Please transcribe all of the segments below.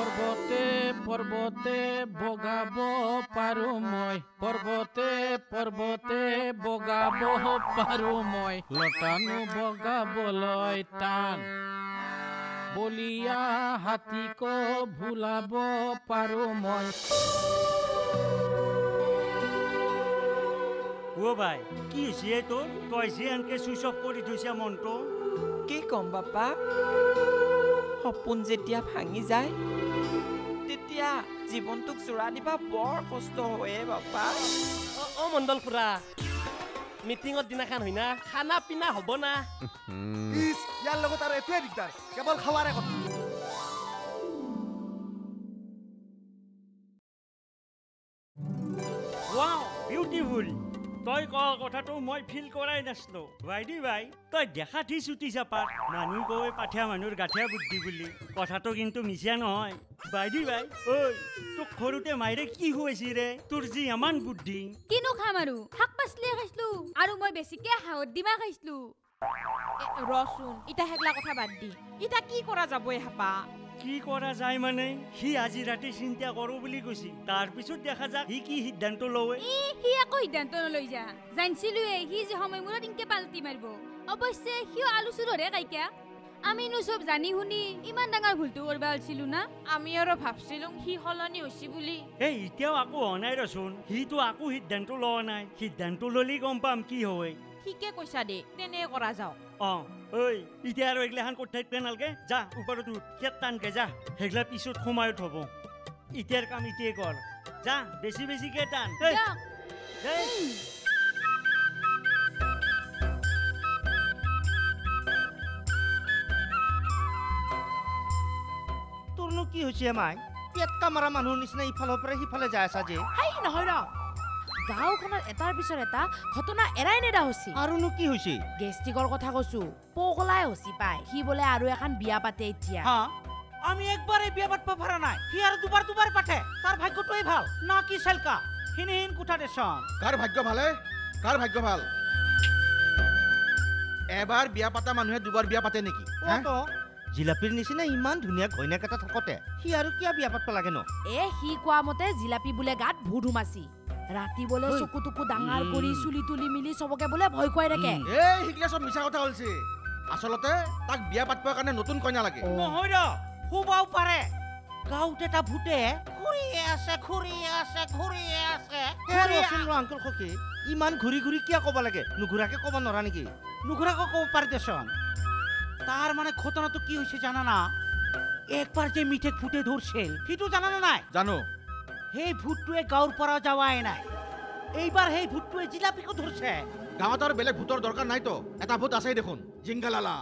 पर्वते पर्वते बोगाबो पारू मोय पर्वते पर्वते बोगाबो पारू मोय लटानु बोगाबोलय तान बलिया हाथी को भुलाबो पारू मोय। ओ भाई की हुइछे तोर तय जे आनके सुसब करि थैछा मनटो की कम बापा सपन जेतिया भांगी जाय तेतिया जीवनटुक चुरा दिबा बर कष्ट होए बापा। ओ मंडल खुरा मिटिंगत दिनाखान हइना खाना पिना हबो ना इस यार लगत आरो एतय दिगदार केवल खावारे कथा। वाओ ब्यूटीफुल तय कल कथाटो मैं फिल कराई नासलो वाइडी भाई तय देखा थी छुटी चापा मानु गए पाठिया मानुर गाठिया बुद्धि बोली कथाटो किन्तु मिसा नय वाइडी भाई ओ तो खरुते माइरे की होइसि रे तोर जी अमान बुद्धि किनु खामारू हाक पासले खाइसलु आरो मैं बेसिके हावत दिमा खाइसलु रसुन इटा हेगला कथा बाद दी इटा की करा जाबो हापा की करा जाय माने ही आजि राति चिंता करो बुली कइसि तार पिছত देखा जा ही की सिद्धांत लवे ही एको सिद्धांत न लई जा जानसिलु ही जे समय मुरत इनके पाल्टी मारबो अवश्य हियो आलुसुर रे काइका आमी नु सब जानि हुनी इमान डांगर भुलतु करबालसिलु ना आमी आरो भाबसिलु ही हलनी होसि बुली ए इतेव आकु हनाय रसुन ही तो आकु सिद्धांत लव नाय सिद्धांत लली गम पाम की होय ठीके कइसा दे तेने करा जाओ अ ओय इते आरो एकलाहान कोठाय पेनल के जा ऊपर तू खेतान के जा हेगला पिसुत खमाय थबो इतेर काम इते कर जा बेसी बेसी के तान जा तुरनु की होछे माय पेट कामरा मानु निसना इफाल उपरे हिफाले जायसा जे हाय नहय रा गाँव खनर एटार पिछर एटा घटना एराय नेदा होसी आरो नु की होसी गेस्टिकर कथा कछु पगलाय होसी पाय हि बोले आरो एखान बिया पाते इथिया हां आमी एकबार ए बिया पातपा भरा नाय हि आरो दुबार दुबार पाठे तार भाग्य तोय ভাল ना की सेलका हिनहिन कुठा देसन कार भाग्य ভাল एबार बिया पाता मानुहे दुबार बिया पाते नेकी ओ तो जिलापिर निसिना इमान धुनिया गयना कथा थकते हि आरो किया बिया पातपा लागे न ए हि कोआ मते जिलापि बोले गात भूडु मासी राति बोले चुकु डांगार करी चुली तुली मिली सबके बोले भय खुआई रखे ए हिगला सब मिसा कथा हलसी आसलते ताक बिया पातपा काने नतुन कन्या लागे নহয় द खुबाउ पारे गाउते ता भूते घुरी आसे ए रसिन अंकल खकी इमान घुरी घुरी किया कबा लागे नुघुरा के कबा नरा नेकी नुघुरा को कब पार देसन तार माने खतना तो की होइसे जाना ना एक बार जे मिठे फुटे धरसेल फितु जाना ना जानो हे भूतुए गाउर परा जावाय ना एबार हे भूतुए जिलापि को धरसे गावत और बेलेग भूतर दरकार नाय तो एटा भूत आसे देखोन जिंगालाला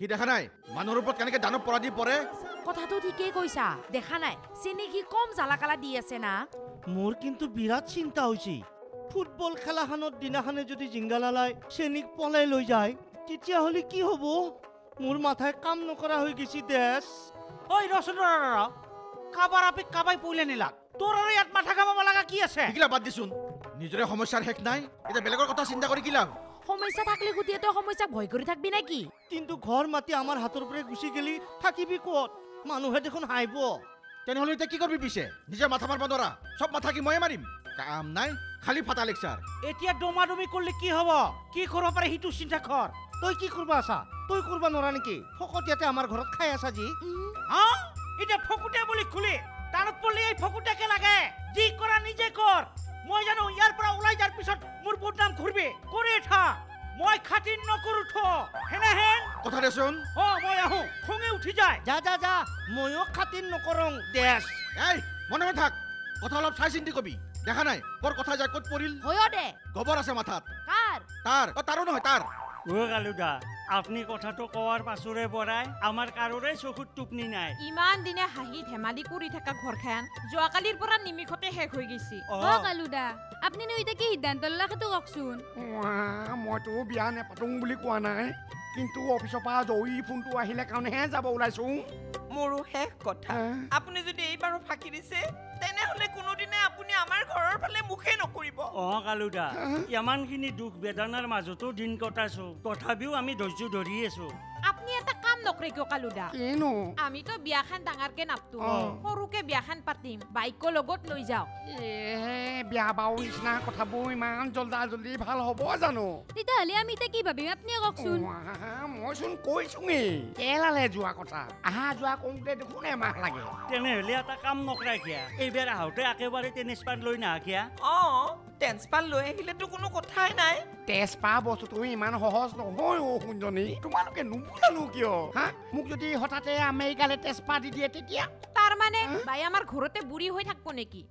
हि देखा नाय मानुर उपत काने के दानव परादी परे कथा तो ठीकই কইছা देखा नाय सिनी की कम जालाकाला दी আছে ना मोर किंतु बिराट चिंता হইছি ফুটবল খেলা হানত দিনাখানে যদি জিঙ্গালালাই সেনিক পলাই লৈ যায় তেতিয়া হলি কি হবো মোর মাথায় কাম নকরা হই গিছি দেশ ওই রসন রা খাবার আপি কাবাই পইলে নিলা তোর আর ইয়াত মাথা কামাবা লাগা কি আছে এগুলা বাদ দিছুন নিজরে সমস্যার হেক নাই এটা বেলেগৰ কথা চিন্তা কৰি কি লাভ সমস্যা থাকলে গুটিয়ে তো সমস্যা ভয় কৰি থাকবি নাকি কিন্তু ঘর মাটি আমার হাতৰ পৰে গুছি গলি থাকিবি কোত মানুহে দেখোন হাইব তেনেহলে এটা কি কৰিবি পিছে নিজে মাথা মারবা দৰা সব মাথা কি মই মারিম কাম নাই খালি ফাটা লেকচার এতিয়া ডোমা ডমি কৰিলে কি হ'ব কি কৰিব পাৰে হিতু চিন্তা কৰ তই কি কৰবা আছা তই কৰবা নৰা নেকি ফকতিয়াতে আমাৰ ঘৰত খাই আছা জি হা এটা ফকুটে বুলি খুলে तारक पल्ली ए फकुटा के लागे जी करा निजे कर মই জানো ইয়াৰ পৰা উলাই যাৰ পিছত মোৰ বুটনাম ঘুরবে কৰে থা মই খাতিন নকৰু থো হেনে হেন কথা দেচোন অ মই আহু খঙে উঠি যায় যা যা যা মইও খাতিন নকৰং দেশ এই মনে থাক কথা অলপ চাই চিন্তি কবি দেখা নাই পৰ কথা যায় কত পৰিল হয় দে গবৰ আছে মাথাত কাৰ তাৰ অ তাৰো নহয় তাৰ ও গালুদা আপনি কথাটো কোৱাৰ পাছৰে পৰাই আমাৰ কাৰোৰে চকুত টুপনি নাই ইমান দিনে হাঁহি ধেমালি কৰি থকা ঘৰখান জোৱাকালিৰ পৰা নিমিখতে শেষ হৈ গৈছি অ কালুদা আপনি নইটা কি সিদ্ধান্ত ললাখটো ককচুন মইতো বিয়া নে পাতুং বুলি কোৱা নাই কিন্তু অফিচৰ পৰা জই ফোনটো আহিলে কাৰণে হে যাব ওলাইছো মোৰো শেষ কথা আপুনি যদি এইবাৰো ফাঁকি দিছে তেনেহলে কোনোদিনে আপুনি আমাৰ ঘৰৰ ফালে মুখে নকৰিব অ কালুদা ইমানখিনি দুখ বেদনাৰ মাজতো দিন কটাছো তথাপিও আমি ধৈৰ্য ধৰি আছো আপুনি এটা কাম नौकरी का लुदा आमी तो बियाखान डांगर के नापतो होरु के बियाखान पातिम बाइक को लगत लई जाओ ए बिया बाउइस ना कथा बय मान जल्दा जल्दी ভাল होबो जानो तिताले आमी ते की भाबिम आपनी गखसुन मोसुन कइसुंगे केलाले जुवा कथा आहा जुवा कोंते देखुने माख लागे तेने हले आता काम नकरा किया ए बेरा हावते आकेबारे टेनिस पान लई ना किया ओ टेनिस पान लई हिले तो कोनो कथाय नाय टेनिस पा बसु तुम इमान सहज नहय ओ सुनजनी तुमालके नुबुलानु कियो हा मुक जदि हठाते अमेरिकाले टेनिस पा दि दिए तेतिया तार माने बाय आमार घरते बुढी होय थाकबो नेकी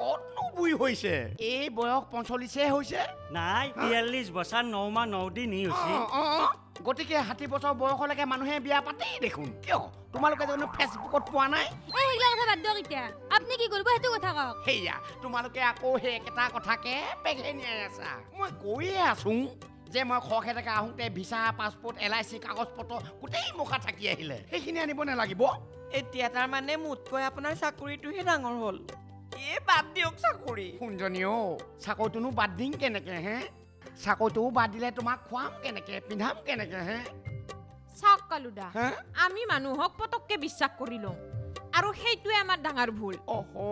कतनु बुई होइसे ए बयक 45 ए होइसे नाय 43 बसा 9 मा 9 दिन हि होइसे गति के 60 बसा बयकलके मानुहे बिया पाते देखुन कियो तुमालके जने फेसबुकत पुआ नाय ए हिला कथा बात दो किया आपने की करबो हेतु कथा कहो हेया तुमालके आको हे एकटा कथा के पेखे निया आसा মই কইয়ে আছুং जे मैं खखे तक आहूते भिसा पासपोर्ट एलआईसी कागज पत्र गुटेई मोखा थाकी आहिले हेखिनि आनिब ना लागिबो एतिया तार माने मुतकै आपनार साकुरिटु हे डांगर होल ए बाद दियक साकुरि सुनजनिओ साकुतुनु बाद दिन केनेके हे साकुतु बाद दिले तुमाक खुवाम केनेके पिंधाम केनेके हे साक कालुदा आमी मानुहक पटकके विश्वास करिलो आरो हेतुए आमार डांगर भूल ओहो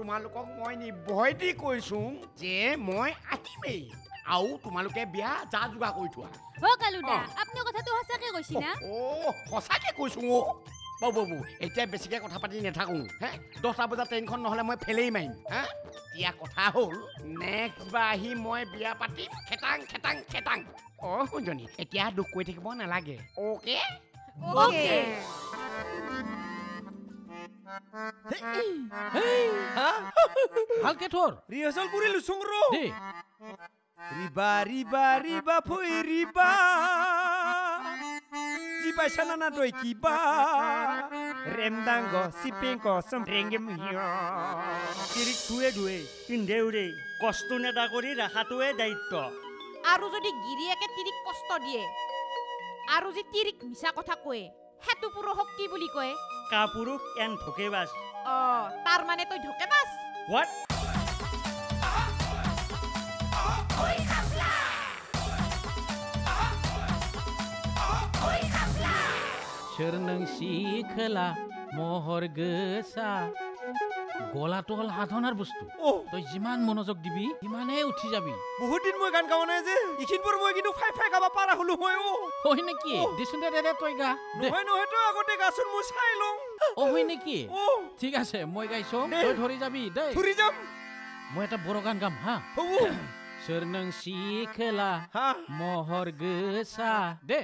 तुमालुकक মই निभय दि কইছुम जे মই আতিমেই आउ तुमालके बिया जा जुगा कोइ थुआ हो कालुदा आपने कथा तो हसा के कइसी ना ओ हसा के कइसु ओ बाबू एते बेसिके कथा पाति ने थाकु हे 10टा बजा ट्रेन खन नहले मय फेलेई माइम ह तिया कथा होल नेक्स्ट बाही मय बिया पाति खेटांग खेटांग खेटांग ओ कुनजनी एतिया दुख कोइ थकिबो ना लागे ओके ओके ह हलके थोर रिहर्सल करिलु सुंगरो दे रिबा रिबा रिबा फुई रिबा रिबा शनाना दोई किबा रेमदांगो सिपिंग कसम रेंगेम हियो तिरिक धुए धुए इन्देउरे कष्ट नेदा करि राखातोए दायित्व आरो जदि गिरियाके तिरिक कष्ट दिए आरो जि तिरिक मिसा कथा कय हेतु पुरो हक्ति बुली कय का पुरुष एन धोकेबाज ओ तार माने तोय धोकेबाज व्हाट शरणं शिखला मोहर गसा गोला तोल हाथनार वस्तु तो जिमान मनोजक दिबी इमाने उठी जाबी बहुत दिन মই গান গাওয়া নাই যে ইখিন পর মই কিন্তু ফাই ফাই গাবা পারা হলো হয় ও হই নাকি দিছুন রে তুই গা নহয় নহয় তো আগতে গাছুন মই চাইলম ও হই নাকি ঠিক আছে মই গাইছো তুই ধরি যাবি দে ধরি যাম মই এটা বড় গান গাম হ্যাঁ হবু शरणं शिखला मोहर गसा दे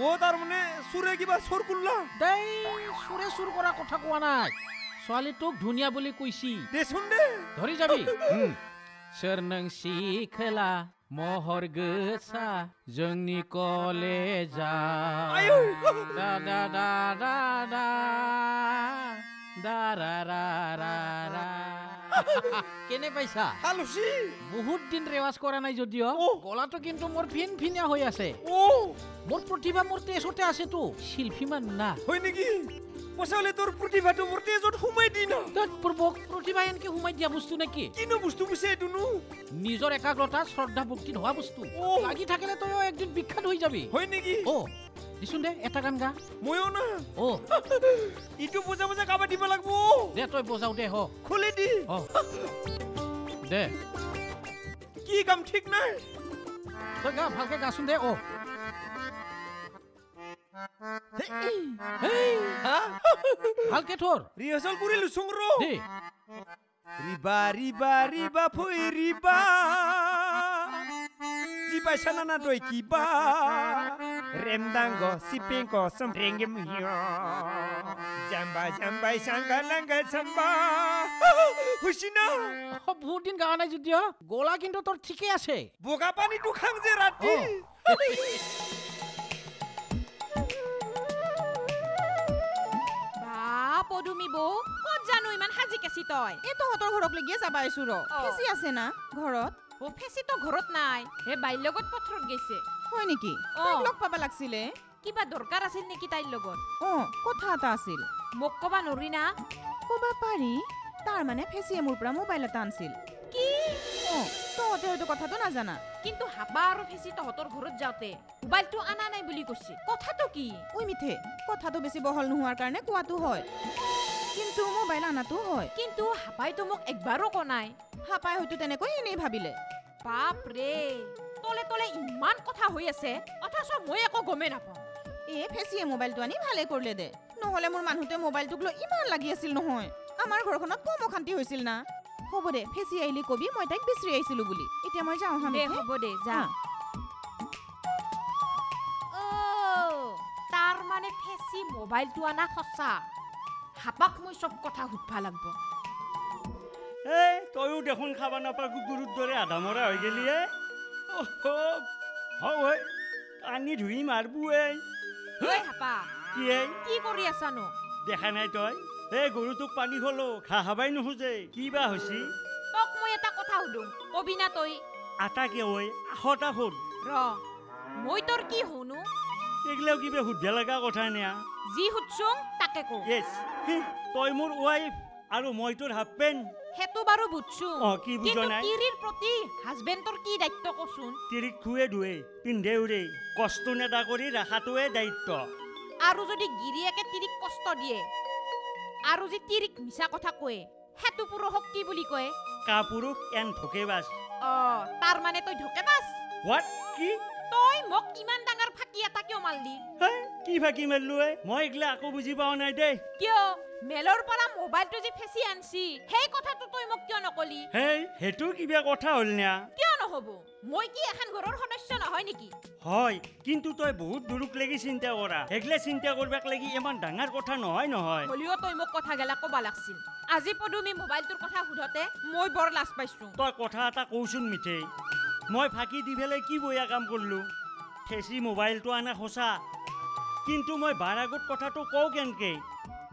ओ तार माने सुरे किबा सुर कुल्ला दाई सुरे सुर करा কথা কোয়া নাই সোয়ালি তোক ধুনিয়া বলি কইছি দে শুন দে ধরি যাবি शरणं शिखला मोहर गसा जोंनि कलेजा आयौ दा दा दा दा दा दा रा रा रा केने पैसा हालुसी बहुत दिन रेवाज करा নাই যদিও গলা তো কিন্তু মোর ফিন ফিনিয়া হই আছে ও মোর প্রতিভা মোর তেজতে আছে তো শিল্পী মান না হই নেকি পছলে তোর প্রতিভা তো মোর তেজত হুমাই দি না তোর পূর্বক প্রতিভা এনকে হুমাই দিয়া বস্তু নাকি কিনো বস্তু বুঝে দুনু নিজর একাগ্রতা শ্রদ্ধা ভক্তি হওয়া বস্তু লাগি থাকলে তো একদিন বিখ্যাত হই যাবে হই নেকি ও দিছুন দে এটা গান গা মইও না ও ইটু বুঝা বুঝা কাবা দিব লাগবো দে তুই বুঝাও দে হো খুলে দি ও দে কি কাম ঠিক না তুই গা ভালকে গাছুন দে ও হেই হ্যাঁ ভালকে তোর রিহার্সাল করিলু সুংরো দে রিবা রিবা রিবা ফুই রিবা রিবা শনানা তুই কিবা Remdango sipping kosam rengem hiyo Jamba jamba shanga langa jamba Hushina বহুত দিন গাওয়া নাই যদিও গোলা কিন্তু তোর ঠিকই আছে বোকা পানি টু খাং যে রাতি বাপ ওদুমি বউ কত জানো ইমান হাজি কেছি তই এ তো হতর ঘরক লাগিয়ে যাবাই সুর কেছি আছে না ঘরত ও ফেসি তো ঘরত নাই হে বাইল লগত পথরত গেছে হয় নেকি তাক লগ পাবা লাগছিলে কিবা দরকার আছিল নেকি তাই লগত ও কথা তা আছিল মোক কবা নৰি না কবা পাৰি তার মানে ফেসিয়ে মোৰ পৰা মোবাইল আনছিল কি तहते कथा तो नाजाना किन्तु हाबा और फेसि तहतर घर जाते मोबाइल तो आना नाई बुली कछि कथा तो की ओइ मिथे कथा तो बेसी बहल नहुवार कारणे कोवातो होय किन्तु मोबाइल आना तो होय किन्तु हापाय तो मक एकबारो कोनाय हापाय होयतो तेनेकै इनेइ भाबिले बाप रे तले तले इमान कथा होय आसे अथास মই एको गमे नापा ए फेसिए मोबाइल तो आनी भाले करले दे নহले मोर मानुते मोबाइल तुक लो इमान लागि आसिल নহয় आमार घरखनत कम अखान्ति होइसिल ना होबो दे फेसि आइली कबि মই ताक बिसरि आइसिलु बुली इते মই যাও হামে होबो दे जा ओ तार माने फेसि मोबाइल तो आना खसा हापाक মই সব কথা হুপা লাগবো ए तयु देखुन खाबा ना पा गुरुद दरे आधा मोरा होय गेली ए ओहो हाउ होय आनी धुई मारबु ए होय हापा কি এ কি কৰি আছানো দেখা নাই তই এ গৰু তোক পানী খলো খা হাবাই নুহুজে কিবা হইছি তোক মই এটা কথা হুদু কবিনা তই আটা কি হই আহটা হুদ ৰ মই তোৰ কি হুনু এগলাও কিবা হুদা লাগা কথা নিয়া জি হুদছং তাকে কো ইয়েস তই মোৰ ওয়াইফ আৰু মই তোৰ হাপেন হেতু বাৰু বুঝছু অ কি বুঝো নাই কিন্তু কিৰিৰ প্ৰতি হাজবেণ্ড তোৰ কি দায়িত্ব কচোন তিৰি খুৱে দুৱে পিন্ধে উৰে কষ্ট নেদা কৰি ৰাখাটোৱে দায়িত্ব आरो जदि गिरियाके तिरिक कष्ट दिए आरो जे तिरिक मिसा कथा कय हेतु पुरुषक की बुली कय का पुरुष एन धोकेबाज अ तार माने तय धोकेबाज व्हाट की तय मक इमान डांगर फाकी आता क्यों मारली हे की फाकी मारलु ए मय एकला आको बुझी पाव नाय दे क्यों मेलर परा मोबाइल तो जे फेसि आनसी हे कथा तो तय मक क्यों नकली हे हेतु किबे कथा होलन्या क्यों न होबो মই কি এখন ঘৰৰ সদস্য নহয় নেকি হয় কিন্তু তই বহুত দুৰুক লাগি চিন্তা কৰা একলে চিন্তা কৰবাক লাগি ইমান ডাঙৰ কথা নহয় নহয় বলিও তই মোক কথা গেলা কবা লাগছিল আজি পদুমি মোবাইলটোৰ কথা হুধতে মই বৰ লাজ পাইছো তই কথা এটা কৈছুন মিঠে মই ফাকি দিবেলে কি বয়া কাম কৰলু ফেসি মোবাইলটো আনা খোসা কিন্তু মই বাৰাগত কথাটো কও কেনকে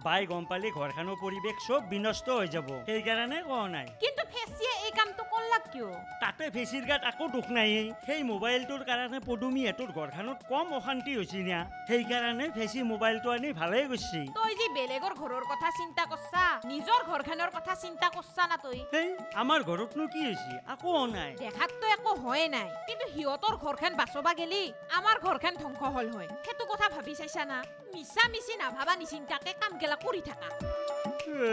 বাই গম্পালি ঘৰখানো পৰিবেক সব বিনষ্ট হৈ যাব এই কাৰণে কোৱা নাই কিন্তু ফেসি এই কামটো কৰলা কিয় তাতে ফেসিৰ গাত আকো দুখ নাই সেই মোবাইলটোৰ কাৰণে পদুমি এটোৰ ঘৰখানত কম অশান্তি হৈছি না সেই কাৰণে ফেসি মোবাইলটো আনি ভালেই গৈছি তই যে বেলেগৰ ঘৰৰ কথা চিন্তা কৰছা নিজৰ ঘৰখানৰ কথা চিন্তা কৰছা না তই এই আমাৰ ঘৰতনো কি হৈছি আকো নাই দেখাত তো একো হয় নাই কিন্তু হিয়তৰ ঘৰখান বাছবা গেলি আমাৰ ঘৰখান ধ্বংস হল হয় সেইটো কথা ভাবি চাইছা না মিছা মিছি না ভাবা নিচিন্তাকে কাম গেলা কৰি থাকা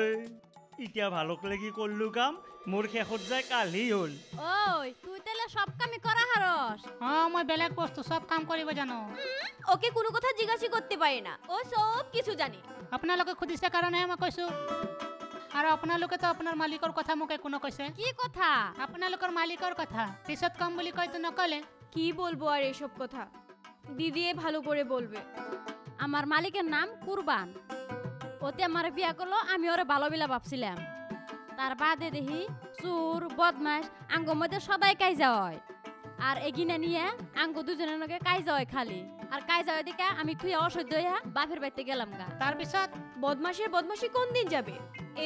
ইতিয়া ভালক লাগি কৰলু কাম মোর খেখত যায় কালি হল ওই তুই তেলে সব কামই কৰা হারস হ্যাঁ মই বেলেগ বস্তু সব কাম কৰিব জানো ওকে কোনো কথা জিজ্ঞাসা করতে পারে না ও সব কিছু জানে আপোনালোকে খুদিছে কাৰণে মই কৈছো আর আপোনালোকে তো আপোনাৰ মালিকৰ কথা মোক কোনো কৈছে কি কথা আপোনালোকৰ মালিকৰ কথা পিছত কাম বুলি কইতো নকলে কি বলবো আর এই সব কথা দিদিয়ে ভালো করে বলবে আমার মালিকের নাম কুরবান ওতে আমার বিয়া করলো আমি ওরে ভালো বিলা ভাবছিলাম তার বাদে দেখি চোর বদমাস আঙ্গ মধ্যে সদাই কাইজা হয় আর এগিনা নিয়ে আঙ্গ দুজনের লগে কাইজা হয় খালি আর কাইজা হয় দেখে আমি খুঁয়া অসহ্য হইয়া বাপের বাড়িতে গেলাম গা তার পিছত বদমাসের বদমাসি কোন দিন যাবে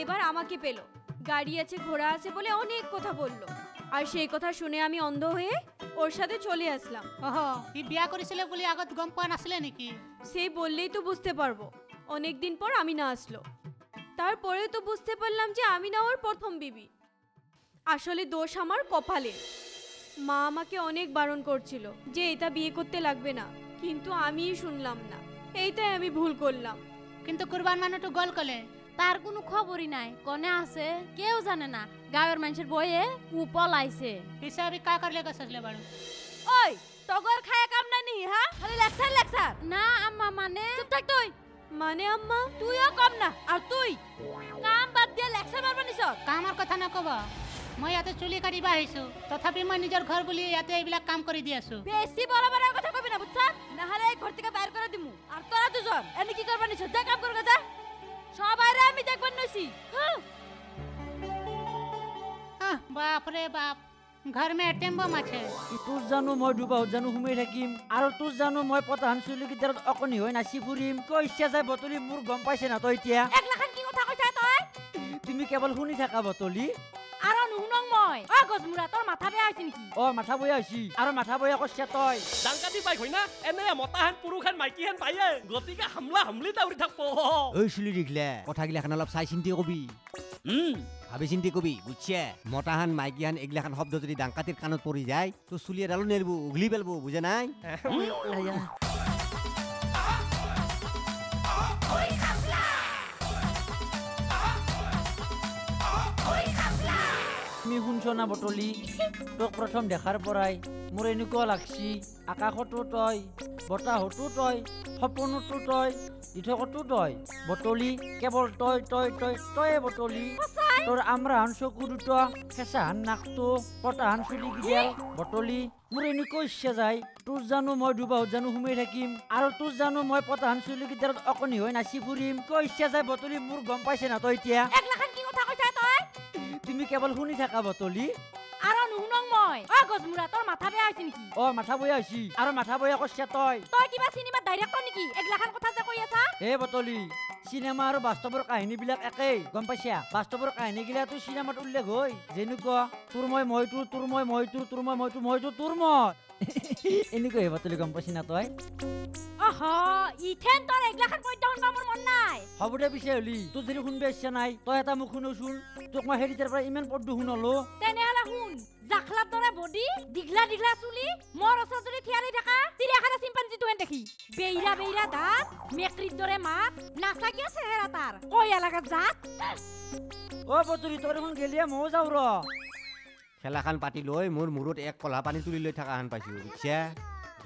এবার আমাকে পেলো গাড়ি আছে ঘোড়া আছে বলে অনেক কথা বললো আর সেই কথা শুনে আমি অন্ধ হয়ে ওর সাথে চলে আসলাম ওহ কি বিয়া করেছিলে বলে আগত গম পান আসলে নাকি সেই বললেই তো বুঝতে পারবো অনেক দিন পর আমি না আসলো তারপরে তো বুঝতে পারলাম যে আমি না ওর প্রথম বিবি আসলে দোষ আমার কপালে মা আমাকে অনেক বারণ করছিল যে এটা বিয়ে করতে লাগবে না কিন্তু আমিই শুনলাম না এইটাই আমি ভুল করলাম কিন্তু কুরবান মানে তো গল কলে তার কোনো খবরই নাই কোনে আছে কেউ জানে না গায়ের মানুষের বইয়ে উপলাইছে হিসাবে কা করলে গছলে বাড়ু ওই তগর খায় কাম নাই নি হ্যাঁ খালি লেকচার লেকচার না আম্মা মানে চুপ থাক তুই মানে আম্মা তুইও কম না আর তুই কাম বাদ দিয়ে লেকচার মারবা নিছ কামার কথা না কবা মই ইয়াতে চুলি কাটিবা আইছো তথাপি মই নিজৰ ঘৰ বুলি ইয়াতে এইবিলাক কাম কৰি দি আছো বেছি বৰাবৰ কথা কবি না বুঝছ না হলে এই ঘৰ থেকে বাইরে করে দিমু আর তোরা দুজন এনে কি করবা নিছ যা কাম করগা যা সবাইরে আমি দেখব নছি হ্যাঁ আহ বাপ রে বাপ घर में टेम्बो माछे तू जानो मय डुबा जानो हुमे रखिम आरो तू जानो मय पतान सुलि कि दरत अकनी होय नासी पुरिम को इच्छा जाय बतली मुर गम पाइसे ना तो इतिया एकलाखान की कथा कइसा तय तुमी केवल हुनी थाका बतली आरो হুনং মই আ গজমুরা তোর মাথা বেয়া হইছে নাকি ও মাথা বয়া হইছি আর মাথা বয়া কষ্ট তয় জালকাতি বাইক হই না এনে মতাহান পুরুখান মাইকিহান পাইয়ে গতিকে হামলা হামলি দাউরি থাকব ওই শুলি দিগলা কথা গিলা খান অলপ চাই চিন্তি কবি ভাবি চিন্তি কবি বুঝছে মতাহান মাইকিহান এগলাখান শব্দ যদি ডাঙ্কাতির কানত পড়ি যায় তো চুলিয়ে ডালো নেলবো উগলি পেলবো বুঝে নাই শুনছনা বটলি তোক প্রথম দেখার পরাই মোর এনেকুৱা লাগছি আকাশতো তই বতাহতো তই সপোনতো তই ইথকতো তই বটলি কেবল তই তই তই তয়ে বটলি তোর আমরাহান চকু দুটা খেঁচাহান নাকটো পতাহান চুলি গিডাল বটলি মোর এনেকুৱা ইচ্ছা যায় তোর জানো মই ডুবাহত জানো সুমাই থাকিম আৰু তোৰ জানো মই পতাহান চুলি গিডালত অকণি হৈ নাচি ফুৰিম কৈ ইচ্ছা যায় বটলি মোর গম পাইছে না তই এতিয়া তুমি কেবল শুনি থাকা বটলি আর নুনং মই আ গজমুরা তোর মাথা বেয়া হইছে নাকি ও মাথা বয়া হইছি আর মাথা বয়া কষ্ট তয় তয় কিবা সিনেমা ডাইরেক্টর নাকি একলাখান কথা যে কই আছা এ বটলি সিনেমা আর বাস্তবৰ কাহিনী বিলাক একই গম পাইছা বাস্তবৰ কাহিনী গিলা তো সিনেমাত উল্লেখ হই জেনুক তোৰ মই তোৰ মই তোৰ মই এনেকৈ হে বটলি গম পাইছ না তয় আহা ইথেন তোর একলাখান কই দন বামুৰ মন নাই হবুদে পিছে হলি তো যদি শুনবে ইচ্ছা নাই তয় এটা মুখ শুনো শুন তোক মই হেৰিতাৰ পৰা ইমান পদ্দু শুনলো তেনেলা শুন জাখলা তৰে বডি দিগলা দিগলা চুলি মোৰ ওচৰত যদি থিয়াৰি থাকা তিৰাখানা চিম্পাঞ্জি তোহেন দেখি বেইৰা বেইৰা দাঁত মেকৰিৰ দৰে মাত নাচা কিয় চেহেৰা তাৰ কয়া লাগা জাত ও বটলি তোৰ শুন গেলিয়া মও যাও ৰ খেলাখান পাতি লৈ মোৰ মুৰত এক কলা পানী তুলি লৈ থাকাখান পাইছো বুজিছা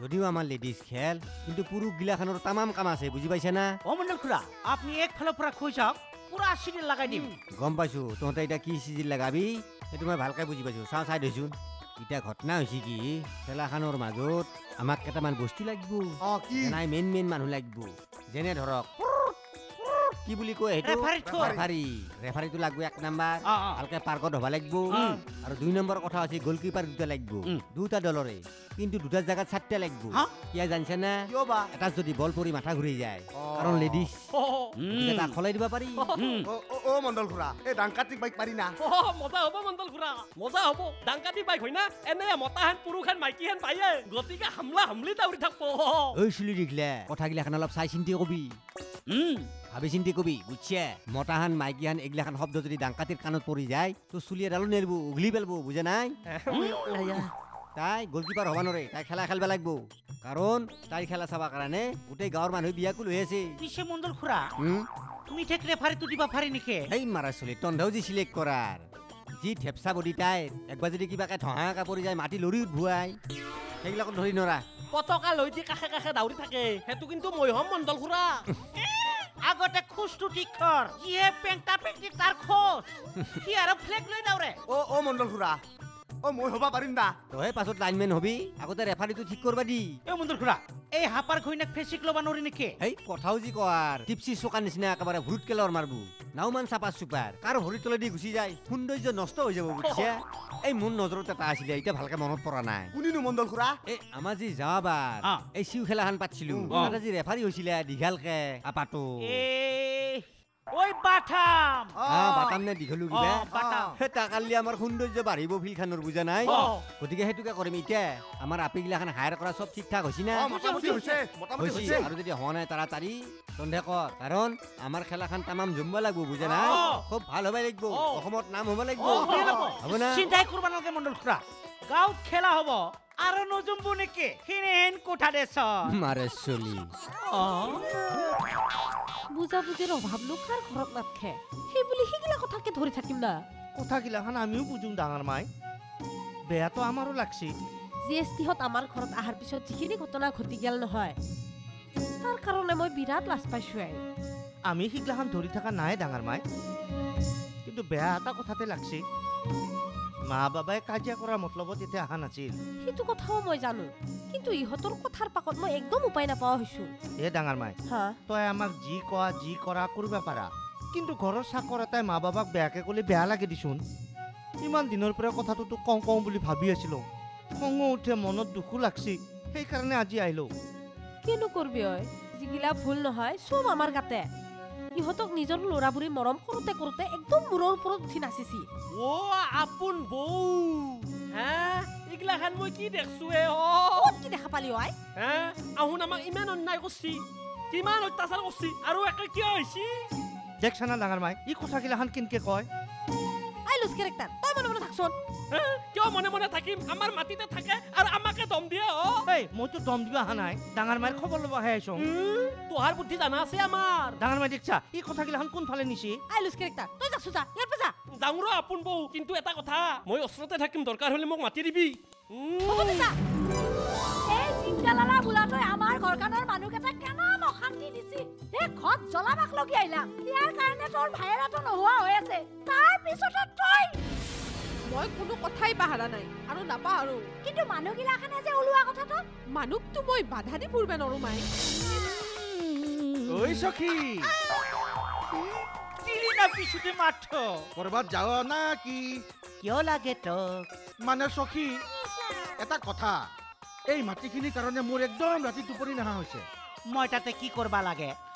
যদিও আমার লেডিস খেল কিন্তু পুরুষ গিলাখানোর তামাম কাম আছে বুঝি পাইছে না ও মন্ডল খুড়া আপনি এক ফালৰ পৰা খুই যাওক পুরা সিজিল লাগাই দিম গম পাইছো তোহতে এটা কি সিজিল লাগাবি এটো মই ভালকৈ বুঝি পাইছো চাও চাই দইছো এটা ঘটনা হইছি কি খেলাখানোর মাজত আমাক কেটামান বস্তু লাগিব অ কি নাই মেন মেন মানুহ লাগিব জেনে ধৰক কি বুলি কয় হেটো ৰেফাৰী ৰেফাৰীটো লাগব এক নাম্বাৰ ভালকৈ পাৰ্কত হবা লাগিব আৰু দুই নম্বৰ কথা আছে গোলকিপাৰ দুটা লাগিব দুটা দলৰে কিন্তু দুটা জায়গা ছাটতে লাগব কিয়া জানছ না কিয় বা এটা যদি বল পৰি মাথা ঘুৰি যায় কাৰণ লেডিস এটা খলাই দিবা পাৰি ও মণ্ডল খুৰা এ ডাঙ্কাতি বাইক পাৰি না ও মজা হ'ব মণ্ডল খুৰা মজা হ'ব ডাঙ্কাতি বাইক হয় না এনে মতাহান পুৰুখান মাইকিহান পাইয়ে গতিকে হামলা হামলি দাউৰি থাকব ঐ শুলি দিগলা কথা গিলাখান অলপ চাই চিন্তি কবি ভাবি চিন্তি কবি বুঝছে মতাহান মাইকিহান এগলাখান শব্দ যদি ডাঙ্কাতিৰ কানত পৰি যায় তো চুলিয়ে ডালো নেলবো উগলি পেলবো বুঝে নাই তাই গোলকিপার হবা নরে তাই খেলা খেলবা লাগবো কারণ তাই খেলা চাবার কারণে গোটেই গাঁৱৰ মানুহ বিয়াকুল হৈ আছে পিছে মণ্ডল খুৰা তুমি ঠিক ৰেফাৰীটো দিবা পাৰি নেকি এই মাৰা চলি তন্ধাও যি সিলেক্ট কৰাৰ যি ঢেপচা বডি তাই একবাৰ যদি কিবাকে ধহা কাপৰি যায় মাটি লৰি ধুৱাই সেইগিলাকত ধৰি নৰা পতকা লৈ দি কাষে কাষে দাউৰি থাকে হেতু কিন্তু মই হম মণ্ডল খুৰা আগতে খুশটো ঠিক কৰ যিহে পেংটা পেংটি তাৰ খোজ কি আৰু ফ্লেগ লৈ দাউৰে ও মণ্ডল খুৰা ও মই হবা পারিম না তহে পাছত লাইনম্যান হবি আগতে ৰেফাৰীটো ঠিক কৰবা দি এ মণ্ডল খুৰা এই হাপাৰ খৈনাক ফেচিক লবা নৰি নেকি এই কথাও যি কোৱাৰ টিপসি চোকান নিচিনা একেবাৰে ভুট কেলৰ মাৰবু নাওমান চাপা চুপাৰ কাৰ হৰি তলে দি গুচি যায় সৌন্দৰ্য নষ্ট হৈ যাব বুজিছে এই মোৰ নজৰত এটা আছিলে এতিয়া ভালকে মনত পৰা নাই কোনিনো মণ্ডল খুৰা এই আমাৰ যি যাবাৰ এই সিউ খেলাখান পাতছিলো তাতে যি ৰেফাৰী হৈছিলে দীঘালকে আপাটো এ ওই বাটাম বাটাম নে দিঘলু গিলা হে তাকালি আমার সৌন্দর্য বাড়িব ফিলখানোর বুঝা নাই গতিকে হেতুকে কৰিম ইটা আমার আপি গিলাখান হায়ার কৰা সব ঠিকঠাক হইছি না মোটামুটি হইছে মোটামুটি হইছে আৰু যদি হোৱা নাই তাৰাতাৰি তন্ধে কৰ কাৰণ আমাৰ খেলাখান তামাম জম্বা লাগব বুঝা নাই খুব ভাল হবাই লাগব অসমত নাম হবা লাগিব হ'ব না চিন্তাই কৰবা নালকে মণ্ডল খুৰা গাঁৱত খেলা হ'ব আৰু নজম্বু নেকি হিনেন কোঠা দেছ মাৰে চলি বুজা বুজিৰ অভাৱ লোকাৰ ঘৰত নাথকে সেই বুলি সেইগিলা কথাকে ধৰি থাকিম না কথাগিলাখান আমিও বুজোঁ ডাঙৰ মাই বেয়াটো আমাৰো লাগছি জি এছ টিহত আমাৰ ঘৰত অহাৰ পিছত যিখিনি ঘটনা ঘটি গেল নহয় তাৰ কাৰণে মই বিৰাট লাজ পাইছোঁ আমি সেইগিলাখান ধৰি থকা নাই ডাঙৰ মাই কিন্তু বেয়া এটা কথাতে লাগছি মা বাবাই কাজিয়া কৰাৰ মতলবত এতিয়া অহা নাছিল সেইটো কথাও মই জানো কিন্তু ইহঁতৰ কথাৰ পাকত মই একদম উপায় নাপাওঁ হৈছো এ ডাঙৰ মাই তই আমাক যি কোৱা যি কৰা কৰিব পাৰা কিন্তু ঘৰৰ চাকৰ এটাই মা বাবাক বেয়াকে ক'লে বেয়া লাগে দিছোন ইমান দিনৰ পৰা কথাটো তোক কওঁ কওঁ বুলি ভাবি আছিলো খঙো উঠে মনত দুখো লাগছি সেইকাৰণে আজি আহিলো কিনো কৰিবি ঐ যিগিলা ভুল নহয় চব আমাৰ গাতে ইহতক নিজৰ লৰাবোৰে মৰম কৰোতে কৰোতে একদম মূৰৰ ওপৰত উঠি নাচিছি। ও আপোন বৌ হা ইগলাখান মই কি দেখছো এ ও কি দেখা পালি হয় হা আহুন আমাক ইমান অন্যায় কৰছি কিমান অত্যাচাৰ কৰছি আৰু একে কি হৈছি দেখছনা ডাঙৰ মাই ই কথা গিলাখান কিনকে কয় আই লুস ক্যারেক্টার তই মনে মনে থাকছন কিয় মনে মনে থাকিম আমাৰ মাটিতে থাকে আৰু আমাকে দম দিয়া ও এই মই তো দম দিবা হা নাই ডাঙৰ মাইৰ খবৰ লব আহে আইছো তোহার বুদ্ধি জানা আছে আমার ডাঙৰ মাই দেখছা ই কথা গিলাখান কোন ফালে নিছি আই লুস ক্যারেক্টার তই যাছু যা ইয়াৰ পজা ডাঙৰ আপোন বৌ কিন্তু এটা কথা মই অস্ত্ৰতে থাকিম দৰকাৰ হলে মোক মাটি দিবি হ'ব দে যা এই জিংকালালা বুলাতই আমাৰ ঘৰকানৰ মানুহকেটা কেন অশান্তি দিছি দে ঘৰত জ্বলাবাক লগি আইলা ইয়াৰ কাৰণে তোৰ ভাইৰাটো নহোৱা হৈ আছে তাৰ পিছতে তই মই কোনো কথাই পাহাৰা নাই আৰু নাপাহাৰো কিন্তু মানুহগিলাখানে যে উলুৱা কথাটো মানুহকতো মই বাধা দি পূৰ্বে নৰু মাই ঐ সখী চিলি না পিছতে মাঠ কৰবাত যাও না কি কিয় লাগে তো মানে সখী এটা কথা এই মাটিখিনি কাৰণে মোৰ একদম ৰাতি টোপনি নহা হৈছে মই তাতে কি কৰবা লাগে